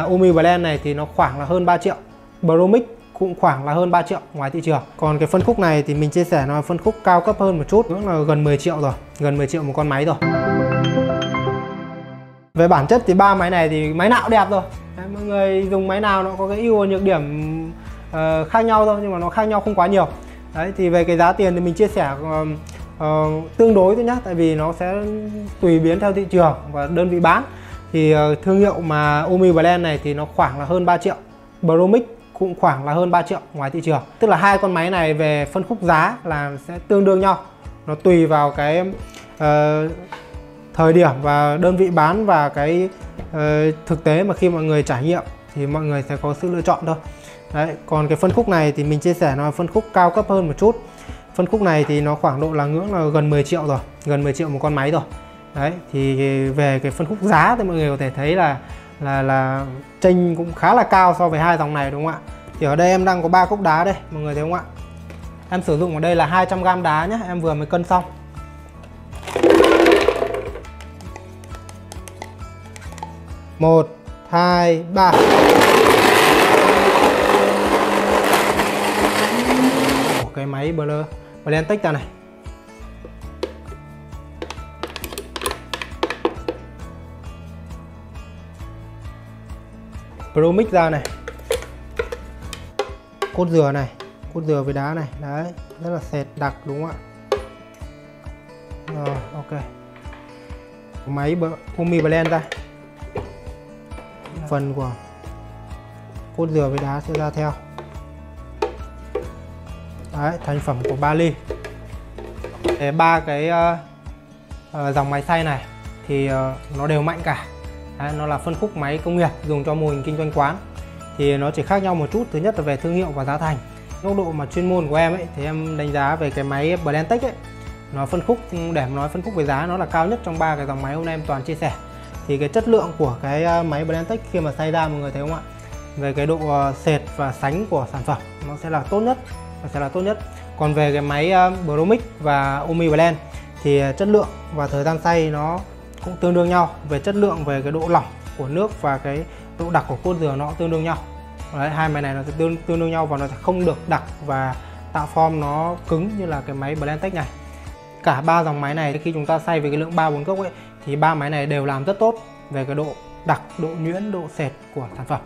Omniblend này thì nó khoảng là hơn 3 triệu. Promix cũng khoảng là hơn 3 triệu ngoài thị trường. Còn cái phân khúc này thì mình chia sẻ nó là phân khúc cao cấp hơn một chút, cũng là gần 10 triệu rồi, gần 10 triệu một con máy rồi. Về bản chất thì ba máy này thì máy nào cũng đẹp rồi. Mọi người dùng máy nào nó có cái ưu và nhược điểm khác nhau thôi, nhưng mà nó khác nhau không quá nhiều. Đấy, thì về cái giá tiền thì mình chia sẻ tương đối thôi nhá, tại vì nó sẽ tùy biến theo thị trường và đơn vị bán. Thì thương hiệu mà Omniblend này thì nó khoảng là hơn 3 triệu. Promix cũng khoảng là hơn 3 triệu ngoài thị trường. Tức là hai con máy này về phân khúc giá là sẽ tương đương nhau. Nó tùy vào cái thời điểm và đơn vị bán và cái thực tế mà khi mọi người trải nghiệm thì mọi người sẽ có sự lựa chọn thôi. Đấy, còn cái phân khúc này thì mình chia sẻ nó là phân khúc cao cấp hơn một chút. Phân khúc này thì nó khoảng độ là ngưỡng là gần 10 triệu rồi, gần 10 triệu một con máy rồi. Đấy, thì về cái phân khúc giá thì mọi người có thể thấy là chênh cũng khá là cao so với hai dòng này, đúng không ạ? Thì ở đây em đang có 3 cốc đá đây, mọi người thấy không ạ? Em sử dụng ở đây là 200g đá nhé, em vừa mới cân xong. Một, hai, ba. Cái máy Blendtec này. Promix ra này. Cốt dừa này, cốt dừa với đá này, đấy, rất là sệt đặc, đúng không ạ? Rồi, ok. Máy Omniblend ra. Phần của cốt dừa với đá sẽ ra theo. Đấy, thành phẩm của 3 ly. Để ba cái dòng máy xay này thì nó đều mạnh cả. Đấy, nó là phân khúc máy công nghiệp dùng cho mô hình kinh doanh quán. Thì nó chỉ khác nhau một chút, thứ nhất là về thương hiệu và giá thành. Góc độ mà chuyên môn của em ấy, thì em đánh giá về cái máy Blendtec ấy, nó phân khúc, để nói phân khúc về giá, nó là cao nhất trong ba cái dòng máy hôm nay em toàn chia sẻ. Thì cái chất lượng của cái máy Blendtec khi mà xay ra, mọi người thấy không ạ? Về cái độ sệt và sánh của sản phẩm nó sẽ là tốt nhất. Còn về cái máy Promix và Omniblend thì chất lượng và thời gian xay nó cũng tương đương nhau. Về chất lượng, về cái độ lỏng của nước và cái độ đặc của cốt dừa nó tương đương nhau. Đấy, hai máy này nó sẽ tương đương nhau và nó sẽ không được đặc và tạo form nó cứng như là cái máy Blendtec này. Cả ba dòng máy này khi chúng ta xay về cái lượng 3-4 cốc ấy thì ba máy này đều làm rất tốt về cái độ đặc, độ nhuyễn, độ sệt của sản phẩm.